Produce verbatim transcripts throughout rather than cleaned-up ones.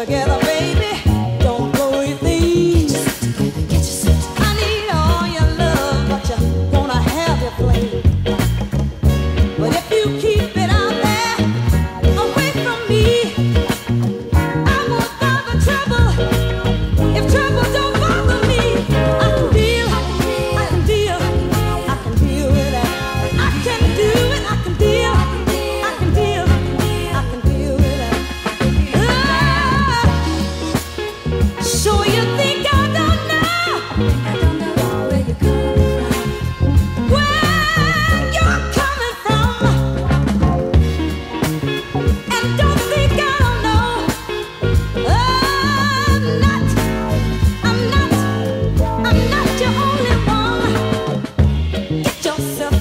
Together, baby, don't blow your thing. Get yourself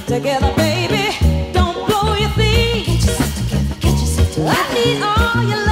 together, get yourself together. I need all your love.